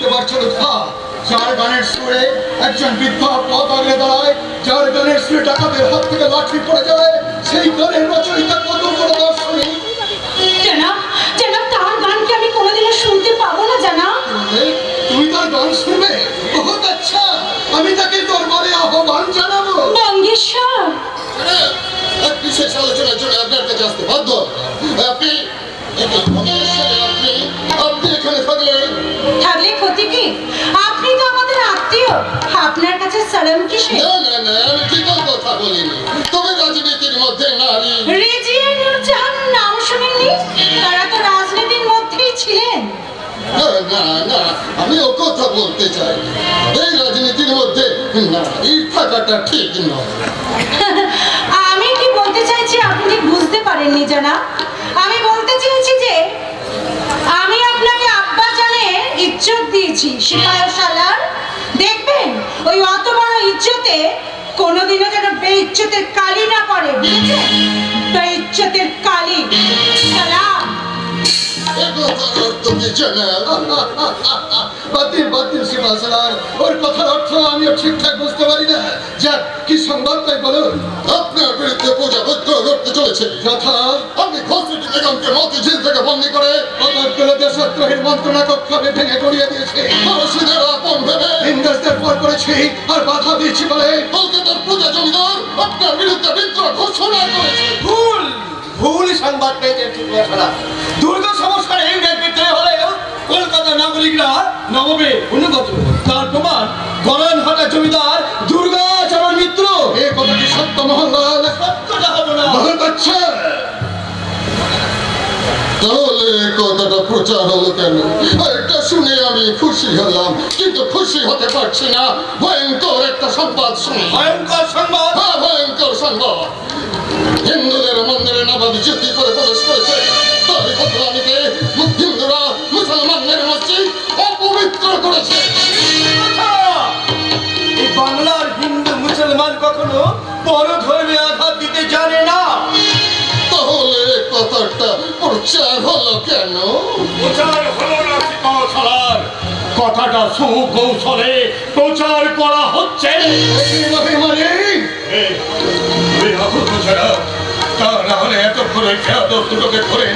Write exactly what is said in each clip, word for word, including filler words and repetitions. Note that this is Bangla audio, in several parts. चार गणेश सुड़े একজন বিধবা পথ আগলে দাঁড়ায় যার গানের সুরে ডাকাতের হাত থেকে লাঠি পড়ে যায় সেই গানের রচয়িতা কত বড় দার্শনিক জানা জানা তার গান কি আমি কোনোদিনও শুনতে পাবো না জানা তুমি তার গান শুনবে বহুত আচ্ছা আমি তাকে দরবারে আহ্বান জানাবো বঙ্গেশ্বর এক বিশেষ আলোচনার জন্য আপনার কাছে আসতে বাধ্য আপনি আপনি আপনি এখানে থাকলে থাকলে ক্ষতি কি আপনি তো আমাদের আত্মীয় আপনার কাছে সালাম কিসে না না না আমি ঠিক কথা বলিনি তবে রাজনীতির মধ্যে নারী রেজিয়ানুর জাহান নাম শুনেননি তারা তো রাজনীতির মধ্যেই ছিলেন না না না আমি ও কথা বলতে চাই এই রাজনীতির মধ্যে নারী থাকাটা ঠিক নয় আমি কি বলতে চাইছি আপনি বুঝতে পারেননি জানা আমি বলতে চেয়েছি যে আমি আপনাকে আব্বা জানে ইজ্জত দিয়েছি সিপাহশালার দেখবেন ওই অত বড় ইজ্জতে কোনোদিনও যেন বেইজ্জতের কালি না পড়ে বুঝেছেন বেইজ্জতের কালি সালাম দুর্গা সমস্যা কলকাতা নাগরিকরা নবমে অনুগত তার প্রমাণ গড়ানহাটা জমিদার দুর্গাচরণ মিত্র এই কথাটি সত্য মহল্লাল সত্যটা হবে না বহুত আচ্ছা তাহলে কথাটা প্রচার হলো কেন এটা শুনে আমি খুশি হলাম কিন্তু খুশি হতে পারছি না ভয়ঙ্কর একটা সংবাদ শুনে ভয়ঙ্কর সংবাদ হ্যাঁ ভয়ঙ্কর সংবাদ হিন্দুদের মন্দিরে নবাবী জ্যোতি করে প্রবেশ করেছে তবে খোদরানিকে হিন্দুরা মুসলমানদের মসজিদ অপবিত্র করেছে এই বাংলার হিন্দু মুসলমান কখনো বড় ধর্মে আঘাত দিতে জানে না তাহলে কথাটা প্রচার হলো কেন প্রচার হলো না সিপাহসালার কথাটা সুকৌশলে প্রচার করা হচ্ছে দেখলাম দুই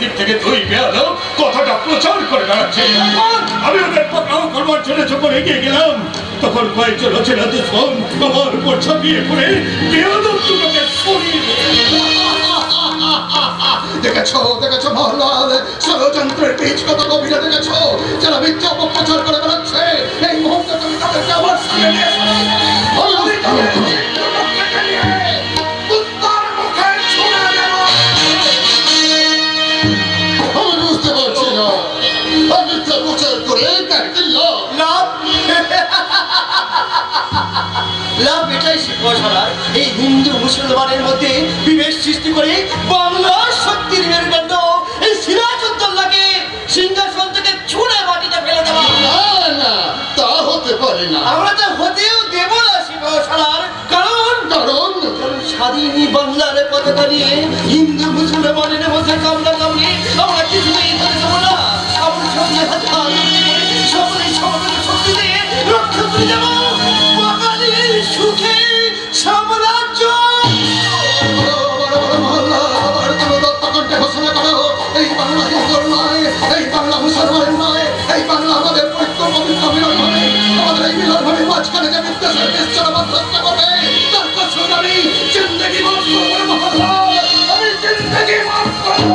দিক থেকে দুই পেয়াদ কথাটা প্রচার করে বেড়াচ্ছে আমি ওদের পকড়াও করবার জন্য যখন এগিয়ে গেলাম তখন কয়েকজন ছেলে দুজন আমার উপর ছাপিয়ে পড়ে পেয়াদ দুটোকে সরিয়ে দেখেছো দেখেছো মহল্লাল ষড়যন্ত্রের বীজ কত গভীরে দেখেছো যারা মিথ্যা অপপ্রচার করে বেড়াচ্ছে এই মুহূর্তে তুমি তাদেরকে আমার সামনে নিয়ে এসো কুত্তার মুখে ছুঁড়ে দেব আমি বুঝতে পারছি না মিথ্যা প্রচার করে তার কি লাভ লাভ লাভ এটাই শিক্ষকশালার এই হিন্দু মুসলমানের মধ্যে বিভেদ সৃষ্টি করে বাংলার শক্তির মেরুদণ্ড এই সিরাজউদ্দৌলাকে সিংহাসন থেকে ছুঁড়ে মাটিতে ফেলে দেওয়া না না তা হতে পারে না আমরা তা হতেও দেব না শিক্ষকশালার কারণ কারণ স্বাধীন বাংলার পতাকা নিয়ে হিন্দু মুসলমানের মধ্যে কামলা কামড়ে আমরা কিছুতেই করে দেব না আমরা সঙ্গে হাত সকলের সকলের শক্তিতে রক্ষা করে দেব সুখে সাম্রাজ্য ঘোষণা করা হোক এই বাংলা হিন্দুর নয় এই বাংলা মুসলমানের নয় এই বাংলা আমাদের মাঝখানে যে বিদ্বেষের দেশ চলমান রক্ষা করবে তার কসম আমি জিন্দগি মাফ করবো মহল্লা আমি জিন্দগি মাফ করবো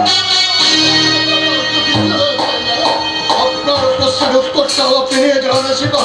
আপনার প্রশ্নের উত্তরটাও আপনি নিয়ে যাওয়া শিক্ষা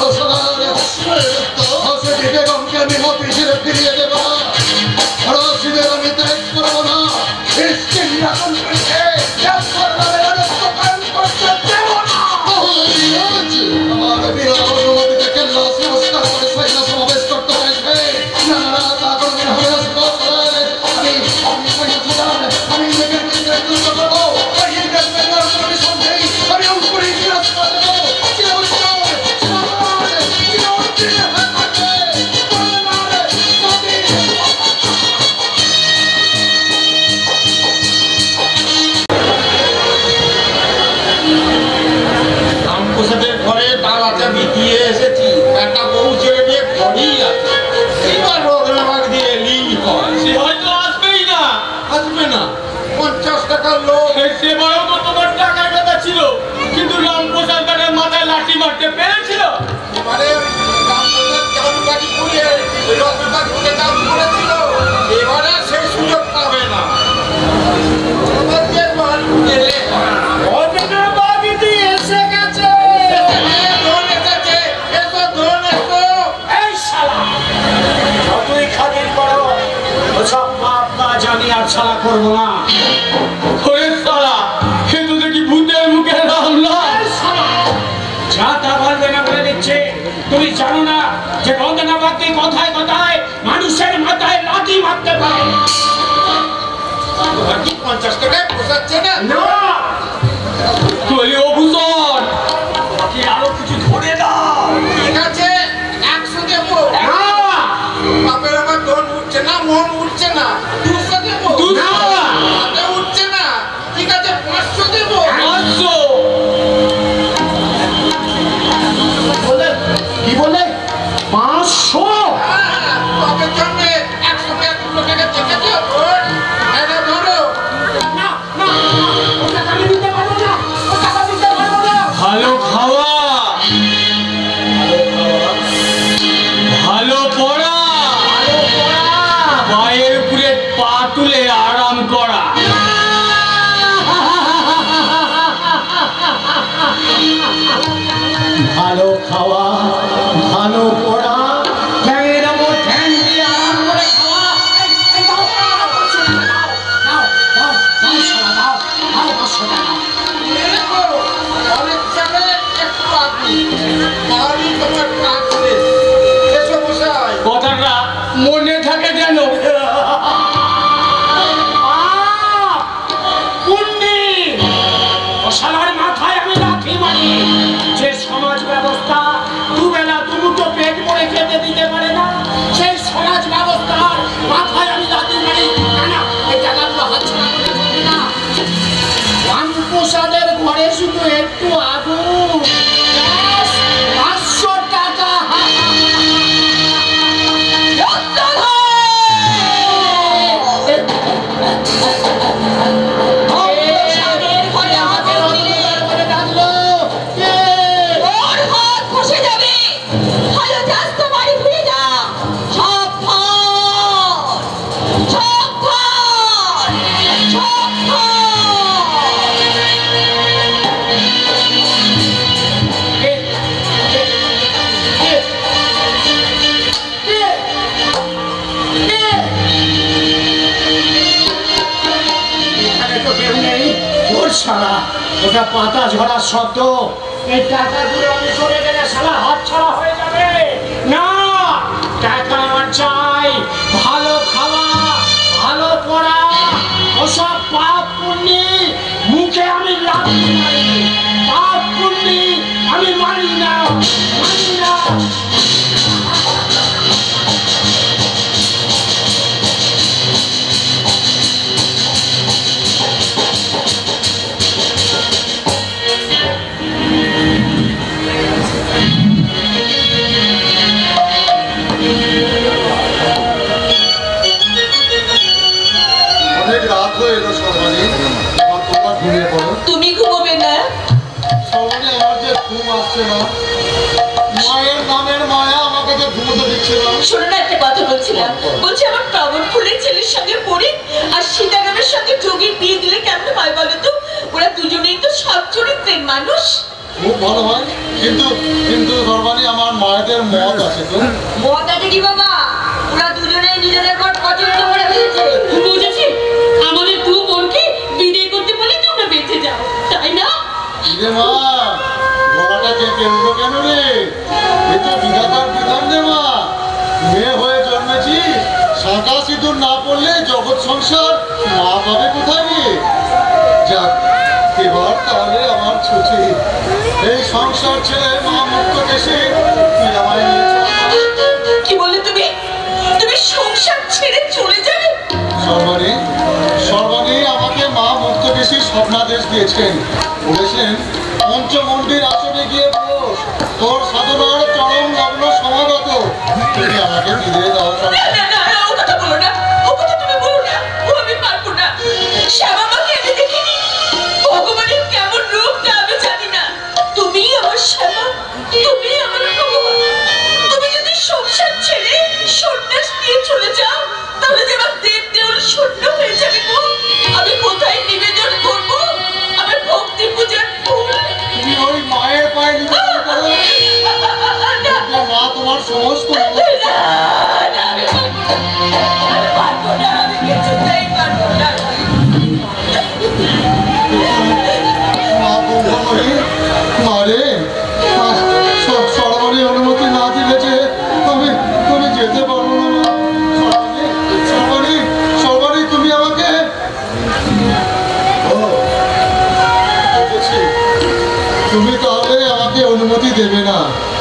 पचास टाका लोक से বড় তো তোমার টাকার কথা ছিল কিন্তু রামপ্রসাদ কাটার মাথায় লাঠি মারতে পেরেছিল মানে রামপ্রসাদ কাটার কাটি পুড়ে ওই রক্তটা ঢুকে দাম করেছিল এবারে সেই সুযোগ পাবে না তোমাদের মাল গেলে ওদের বাবি দিয়ে এসে গেছে ধরে গেছে এত ধন এত এই শালা তুই খাদির বড় ওসব বাপ না জানি আর শালা করব না পাতা ঝরা শব্দ এই টাকাগুলো আমি সরে গেলে শালা হাতছাড়া হয়ে যাবে না টাকা আমার চাই ভালো খাওয়া ভালো পড়া ওসব পাপ পুণ্যি মুখে আমি লাথি মারি পাপ পুণ্যি আমি মানি না মানি না জগৎ সংসার মা পাবে কোথায় যাক এবার তাহলে আমার ছুটি এই সংসার ছেড়ে মা মুক্ত দেশে কি বলে তুমি তুমি সংসার ছেড়ে চলে যাবে সর্বাণী সর্বাণী আমাকে মা মুক্ত দেশে স্বপ্নাদেশ দিয়েছেন বলেছেন পঞ্চমন্ডির আসনে গিয়ে বস তোর সাধনার চরম লগ্ন সমাগত তুমি আমাকে বিদায় দাও না না না ও কথা বলো না ও কথা তুমি বলো না ও আমি পারবো না শ্যামা মাকে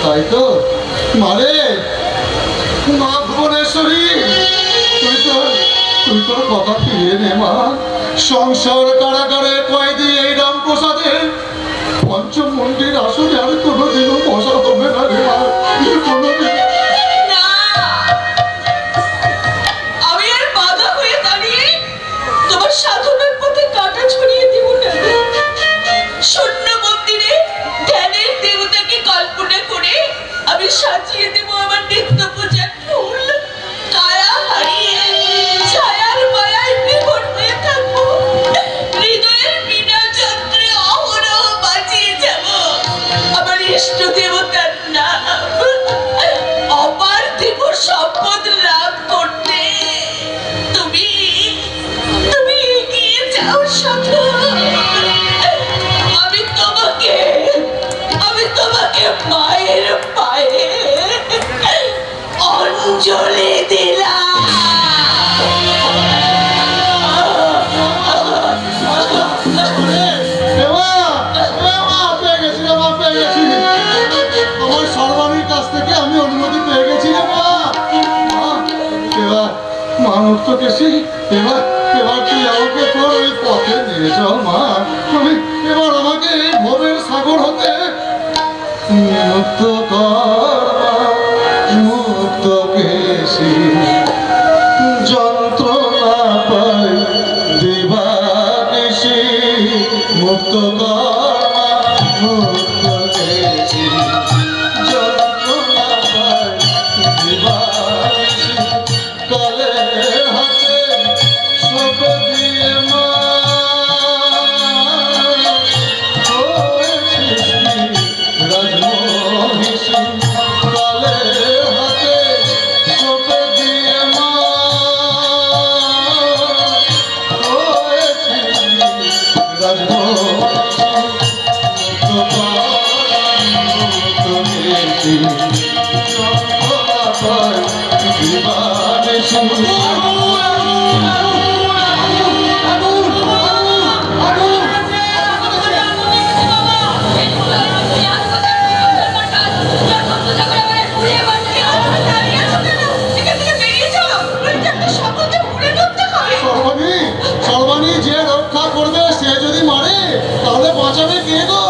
তাই তো মানে মা ভুবনেশ্বরী তুই তো তুই তোর কথা ফিরিয়ে নে মা। সংসার কারাগারে কয়েদি এই রামপ্রসাদের পঞ্চম মন্দির আসলে আর কোনোদিনও বসা হবে না রে মা। কোনোদিন সাজিয়ে দেবো আমার নিত্য পূজার ফুল কায়া হারিয়ে ছায়ার মায়ায় বিভোর হয়ে থাকবো। হৃদয়ের বিনা যন্ত্রে অহরহ বাঁচিয়ে যাব আমার ইষ্ট দেবতার নাম। অপার্থিব সম্পদ লাভ করতে তুমি তুমি এগিয়ে যাও সাধু। আমি তোমাকে আমি তোমাকে মায়ের অঞ্জলি দিলাম। আমার সর্বানীর কাছ থেকে আমি অনুমতি পেয়ে গেছি রে মা। এবার মানুষ তো গেছি, এবার এবার তুই আমাকে তোর ওই পথে নিয়ে যাও মা। তুমি এবার আমাকে এই ভবের সাগর হতে মুক্ত কর। যন্ত্রণা পাই দিবানিশি মুক্ত কর্মা মুক্ত দেশি। যন্ত্রণা পাই দিবানিশি কালে হাতে সব দিয়ে মা রাজমহিষী। সর্বাণী যে রক্ষা করবে সে যদি মারে তাহলে বাঁচাবে কে গো?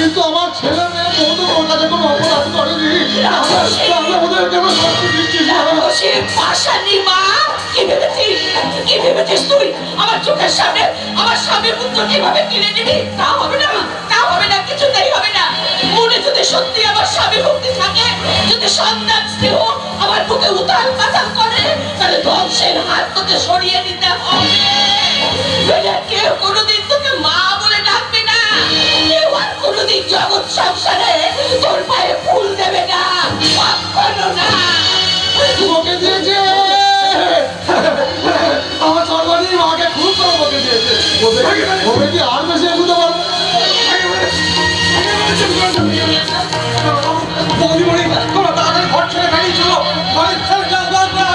কিন্তু আমার ছেলে মেয়ে বন্ধু ওনাদের কোনো অপরাধ করেনি। আমরা ওদের কেন শাস্তি দিচ্ছি? সে পাশানি মা কি ভেবেছিস? কি ভেবেছিস তুই আমার চোখের সামনে আমার স্বামী পুত্র কিভাবে কিনে নিবি? তা হবে না, তা হবে না, কিছুতেই হবে না। মনে যদি সত্যি আমার স্বামী ভক্তি থাকে, যদি সন্তান স্নেহ আমার বুকে উতাল পাতাল করে, তাহলে ধ্বংসের হাত তোকে সরিয়ে দিতে হবে। কেউ কোনোদিন তোকে মা বলে ডাকবে না। কোনদিন জগৎ সংসারে তোর পায়ে ফুল দেবে না, কখনো না। তোমাকে দিয়েছে আমার সর্বাণী মাকে খুব তোমাকে দিয়েছে। ওকে কি আর বেশি বুঝতে পারবো? তাদের ঘর ছেড়ে গাড়ি ছিল ঘরের ছেলে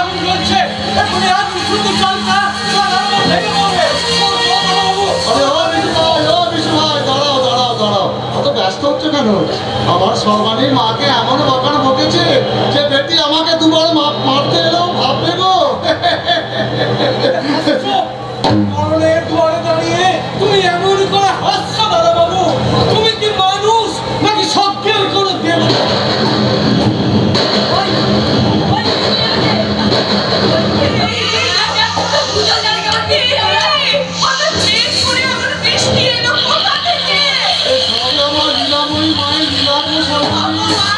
আগুন চলছে। এখনই আর শুধু চলতা হচ্ছে কেন? আমার সর্বাণীর মাকে এমন বকান বকেছে যে বেটি আমাকে দুবার মারতে এলো। ভাবলে গো দাঁড়িয়ে তুমি এমন করে হাসছ দাদা বাবু, তুমি কি মানুষ নাকি সত্যের কোনো দেব? Mama! Mama!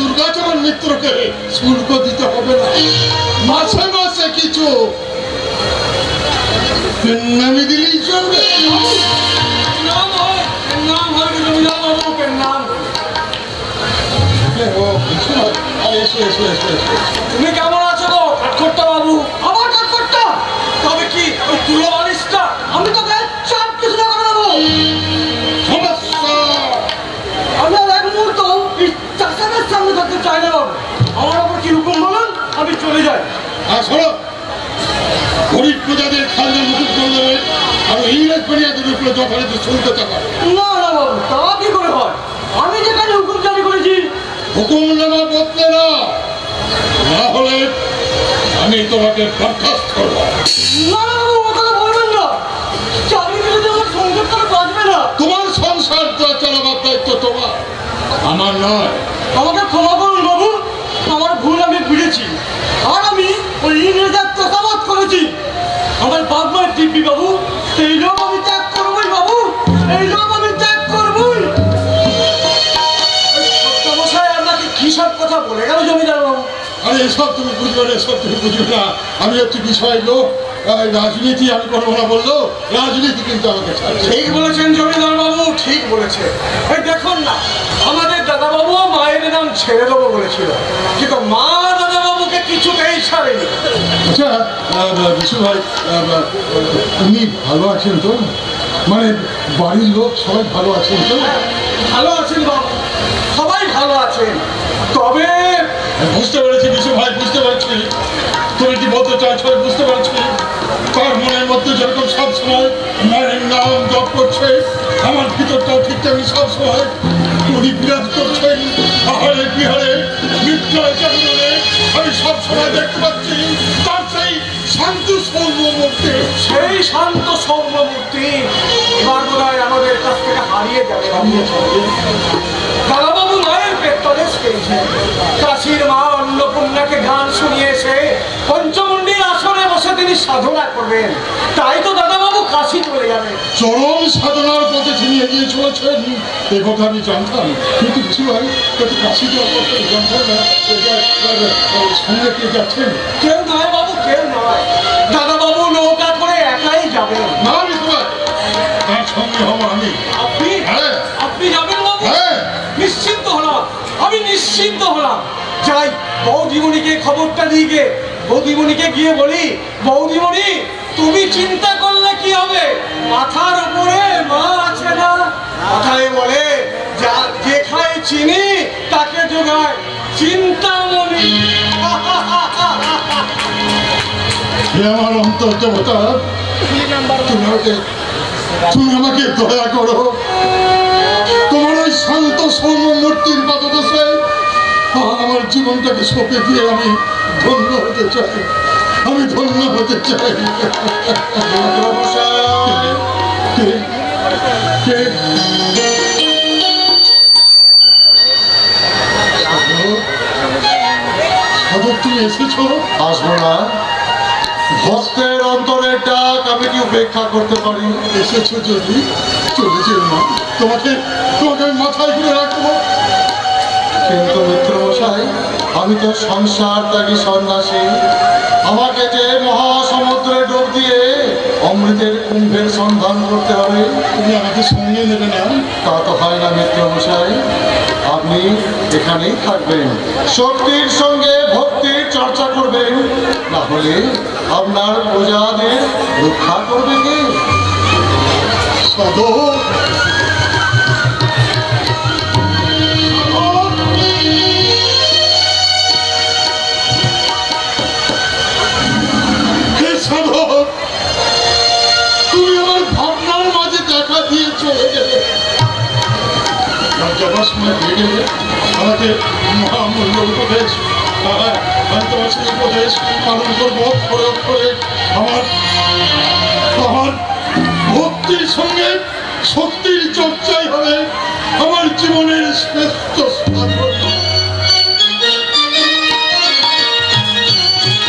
दुर्गाचरण मित्र के शुल्क दीते हैं। नवी दिल्ली नाम हो नाम हो नाम हो वो नाम हो ऐसे ऐसे ऐसे तुम्हें क्या बोला चलो खटखट्टा बाबू हमारा खटखट्टा तब कि तुलो वालिस्ता हमने तो कहा चाप किसने करना वो समस्या हमने एक मूर्त हो इस चक्कर में सामने करके चाइना हो हमारा पर की रुकन बोलन अभी चले जाए हाँ सुनो घोड़ी पूजा दे खाने मुकुट दो दे और इंग्लिश बढ़िया तो रुपये दो फले तो सुनते तक ना ना बाबू तब की करे हो हमें जगह हुकुम जारी करे जी हुकुम नामा बोलते ना ना होले हमें तो वहाँ के बर्खास्त करवा ना ना वो वो तो बोलने ना चारी के लिए तुम्हारे संसार का बात में ना तुम्हारे संसार तो चला बात है तो तुम्हारा हमारा ना है हमारे खोला बोलूँ बाबू हमारे भूल हमें बिड़े ची और हमें और ये निर्देश तो समाप्त करो जी हमारे बाप माँ टीपी बाबू तेरो हमें तय करूँगी बाबू तेरो हमें तय करूँगी सब कथा बोलेगा ना ज़मीन डालो अरे सब तुम पूछ रहे सब तुम पूछ रहे ना हम ये तुम किस्माएँ लो राजनीति हम कौन बोला बोल दो राजनीति किंतु हम कैसा ठीक बोले चंद ज़मीन डालो बाबू ठीक बोले चंद भाई देखो ना हमारे दादा बाबू मायने नाम छेड़े लोगों बोले चलो कि तो माँ दादा बाबू के किचु कहीं छाड़े नहीं अच्छा विशु भाई तुम्हीं भालू आचन तो माने बारी लोग सभी भालू आचन तो भालू आचन बाबू सभी भालू आचन तो अबे बुझते वाले ची विशु भाई बुझते वाले ची तूने जी बहुत अच्छा अच्छा बुझते वाले ची कार मुने मत तो जरूर सब सुनाए मेरे नाम जॉब को छे हमारे भीतर तो ठीक तभी सब सुनाए तूने बिराज को छे आहरे बिहारे मित्र जरूर ने अभी सब सुनाए देख बच्ची तार से शांत सोम मूर्ति से शांत सोम मूर्ति बार बुलाए हमारे कस्ते का हारिये जाए पेट्रोलिस पेज है। काशीर माँ अन्नपूर्णा के गान सुनिए से पंचमुंडी आश्रम में उसे दिनी साधना करवे। ताई तो दादा बाबू काशी चले जाने। चोरों साधना और बोते जिन्हें ये चोर चोर देखो था भी जानता हूँ। क्योंकि किसी भाई तो काशी तो आपको जानता है ना तो क्या संगत के जाते हैं। क्या ना है बाबू क्या ना है। दादा बाबू लोगों का थोड़े ऐसा ही जावे। ना निश्चिंत होना, अभी निश्चिंत होना, जाए बहुत जीवनी के खबर टली के, बहुत जीवनी के गिये बोली, बहुत जीवनी, तू भी चिंता करने की हमे, माथा रुपोरे माँ अच्छे ना, माथा ये बोले, जा देखा ये चीनी, ताके जोगाए, चिंता मोनी, ये हमारा हम तो जब होता है, तुम हमारे, तुम हमारे दया करो संतो सोमो मूर्ति बातों तो से हाँ हमारे जीवन का किस्मत है कि हमें धन्य होते चाहिए हमें धन्य होते चाहिए के के अब तुम ऐसे छोड़ो आसमाना भस्तेर अंतरे टाक हमें क्यों बेकार करते पड़ी ऐसे छोड़ जोड़ी चोली चलना तुम्हारे तुम्हारे माथा ही खुले रखते हो किंतु मित्रों शाही हमें तो संसार तक ही संन्यासी हमारे जे महासमुद्रे डूब दिए अमृतेर कुंभेर संधान करते हमें तुम्हें हमारे सुनिए लेकिन यार तातोहाई ना मित्रों शाही आपने इखानी थक गए शक्तिर संगे भक्ति चर्चा कर गए ना होले अब नार पूजा दे रुखा कर देंगे साधो हे साधो तुम्हें हमारे भावनाओं में जो देखा दिए चले गए हम जब बस में भेजे हमारे महामूल्यों को देश हमारे अंतर्राष्ट्रीय को देश मालूम कर बहुत प्रयोग करे हमारे हमारे भक्ति संगे शक्ति चोट